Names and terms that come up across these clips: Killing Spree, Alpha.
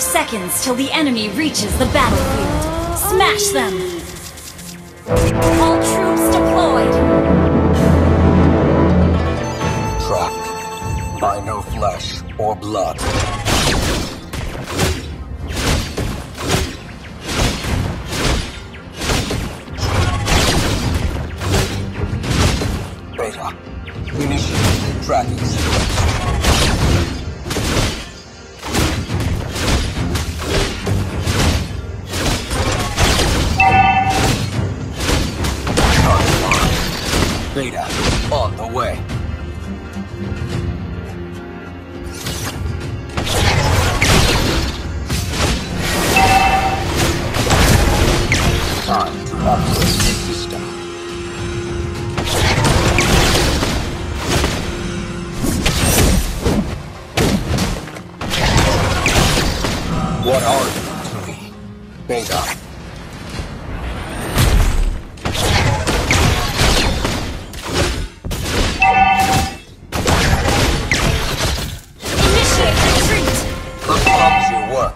5 seconds till the enemy reaches the battlefield. Smash them! All troops deployed! Tracked by no flesh or blood. Beta, initiate tracking sequence. Beta on the way. Time to upgrade the system. What are you to me, Beta?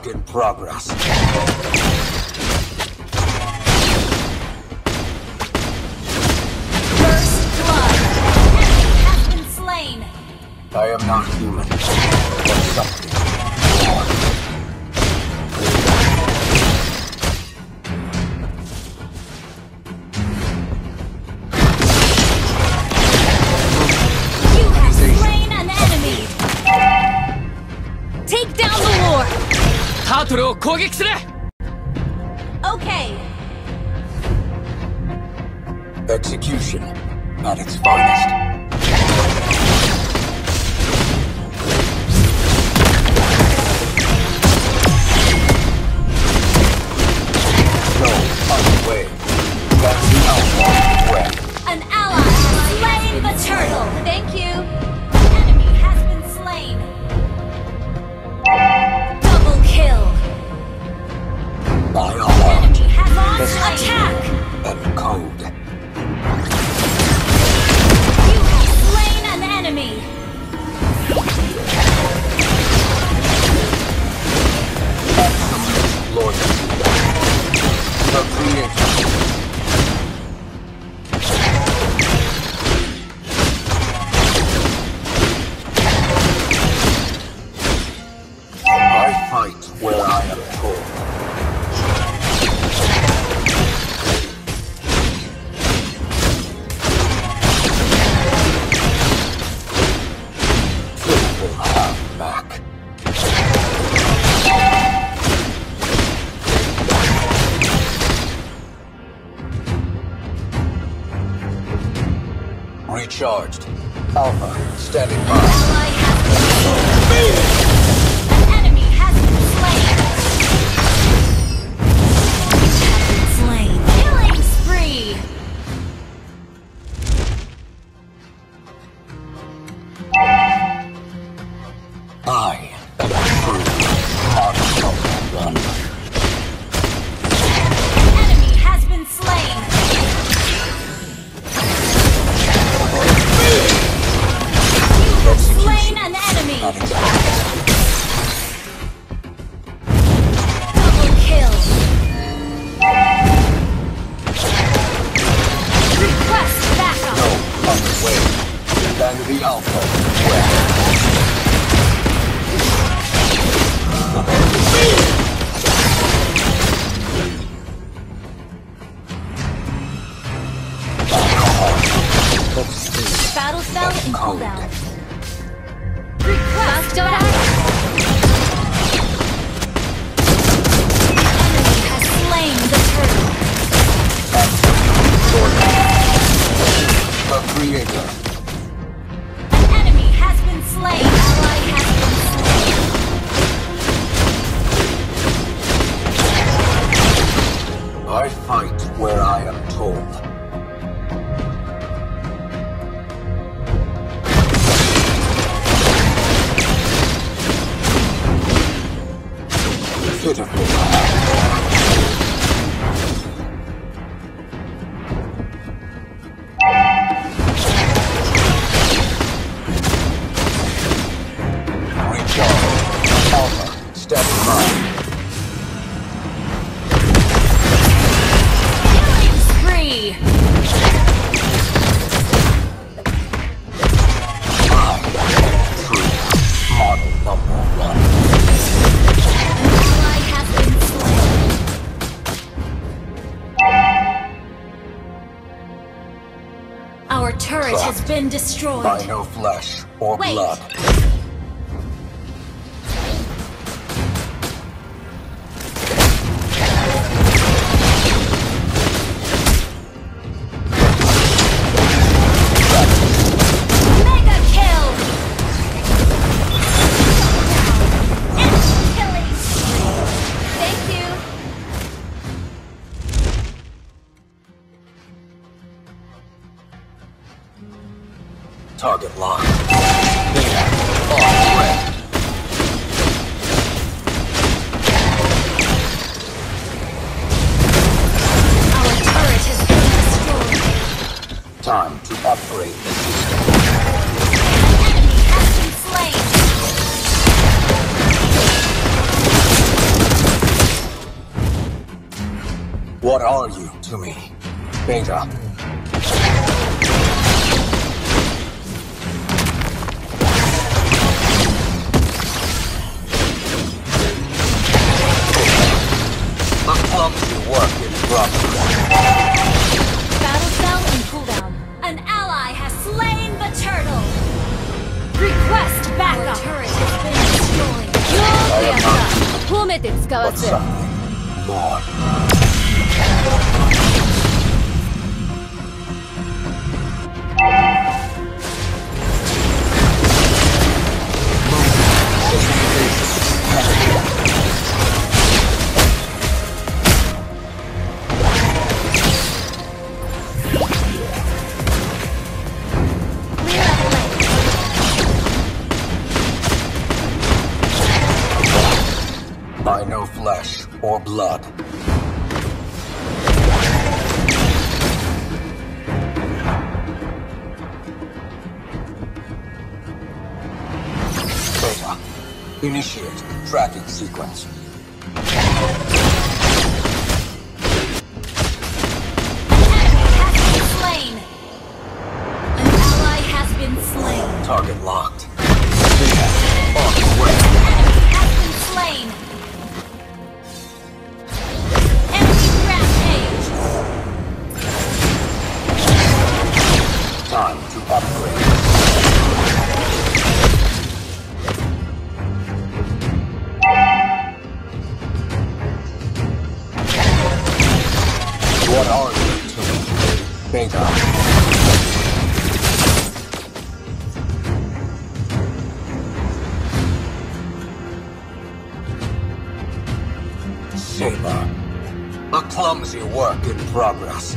In progress. First blood. Enemy has been slain. I am not human, but something more. You have slain an enemy. Take down the Lord. Okay. Execution at its finest. No other way. That's the Alpha way. An ally slain the turtle. Thank you. The enemy has been slain. Kill. My honor. Enemy has launched attack. And cold. You have slain an enemy. Excellent, Lord. The creator. I fight where I am told. They will have back. Recharged. Alpha, standing by. I am the true monster of the gun. Recharge. Alpha, step 9. has been destroyed by no flesh or blood. Target locked. There. All red. Our turret has been destroyed. Time to upgrade the system. An enemy has been slain. What are you to me? Beta. Battle bell in cooldown. An ally has slain the turtle. Request backup. Turret has been destroyed. Or blood. Beta, initiate tracking sequence. An ally has been slain. Target locked. What are you to me? Beta. Saber. A clumsy work in progress.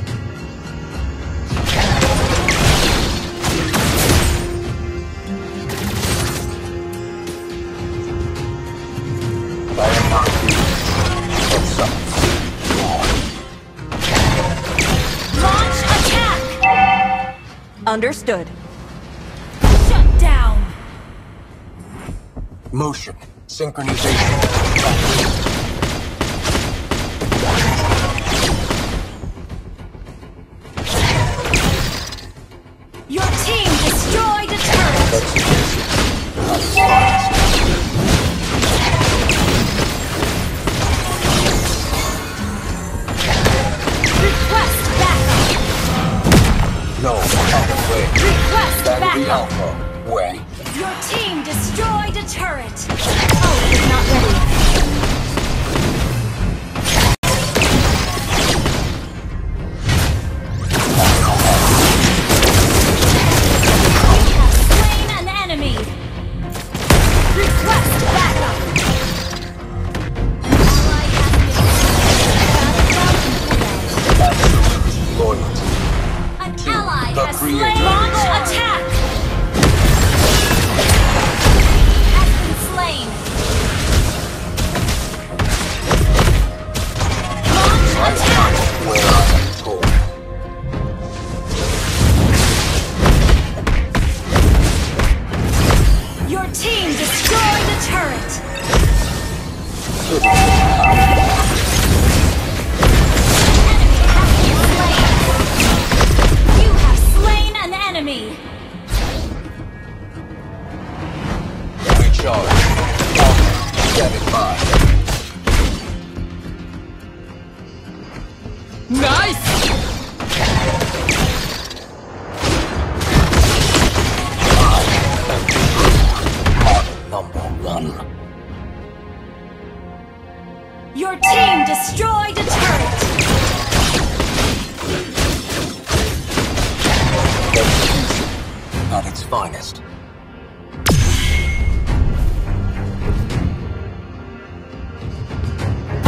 Understood. Shut down. Motion synchronization. Your team destroyed a turret. Request backup. No. Request backup! Alpha, way. Your team destroyed a turret! Oh, it's not ready. We have slain an enemy! Request backup! An ally has been slain. Loyalty. An ally has slain. Nice! Your team destroyed a turret! At its finest.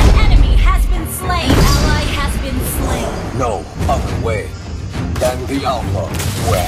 An enemy has been slain! Ally has been slain! No other way than the Alpha way.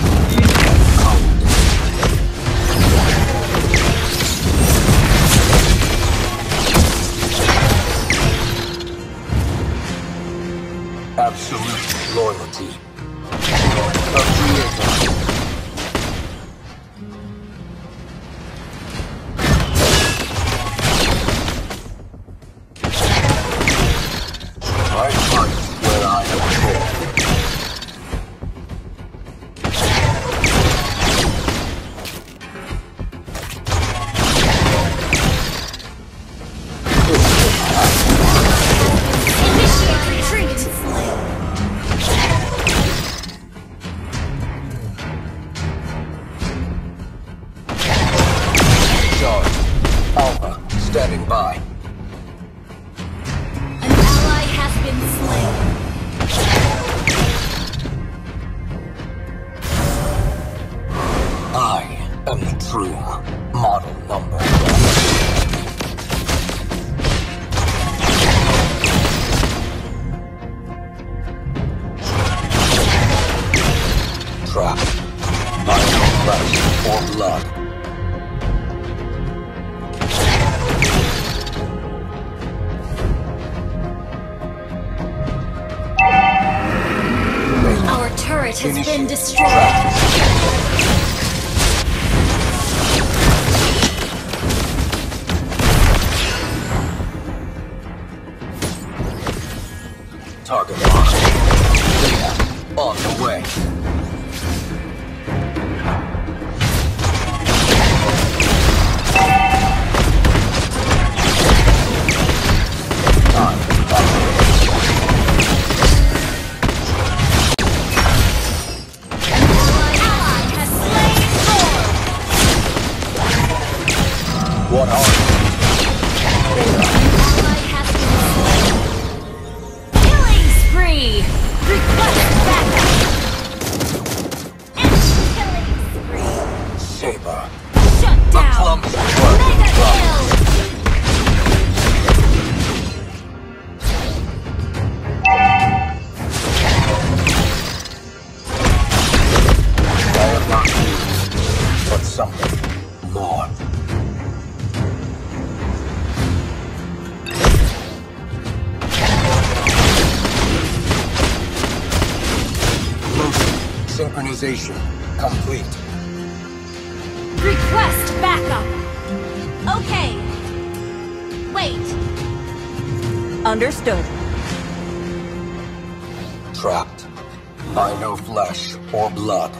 Absolute loyalty. A creator. I fight where I am born. Initiate retreat. Standing by. An ally has been slain. I am the true model number. Trapped by no flesh or blood. Turret has been destroyed. Target locked. Data on the way. What are you? Killing spree! Request backup! And killing spree! Saber! Shut down! Mega kill! I have not used, but something more. Synchronization complete. Request backup. Okay. Wait. Understood. Trapped by no flesh or blood.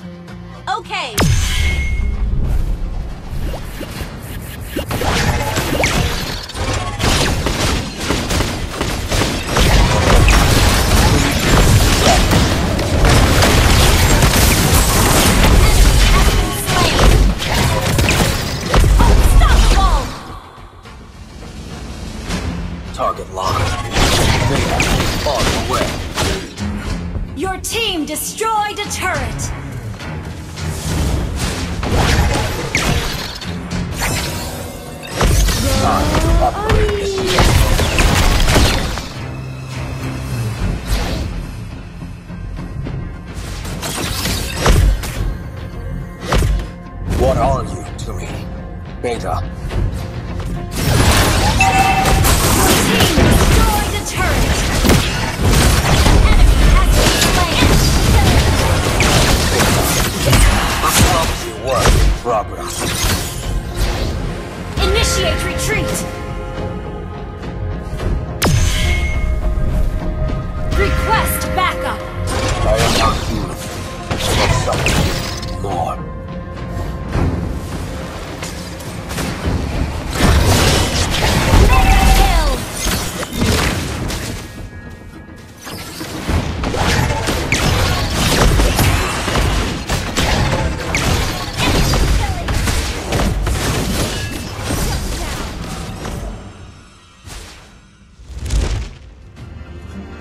Okay. Target locked. Data on the way. Your team destroyed a turret. Time to upgrade this system. What are you to me? Beta. Progress. Initiate retreat. Request backup. I am not human, but something more.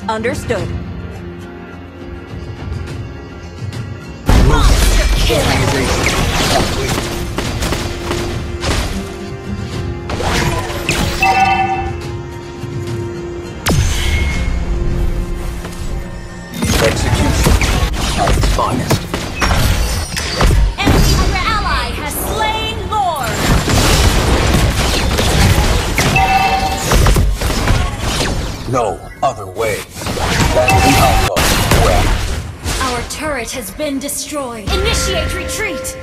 Understood. Monster killer! Honest. Enemy under ally has slain Lord. No other way. Alpha. Our turret has been destroyed. Initiate retreat.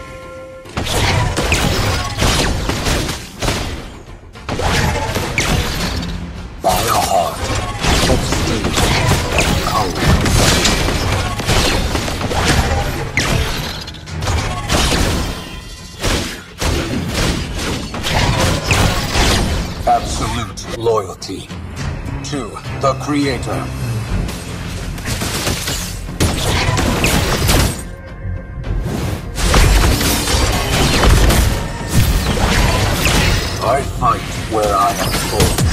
By a heart of steel. Absolute loyalty to the Creator. I fight where I am told.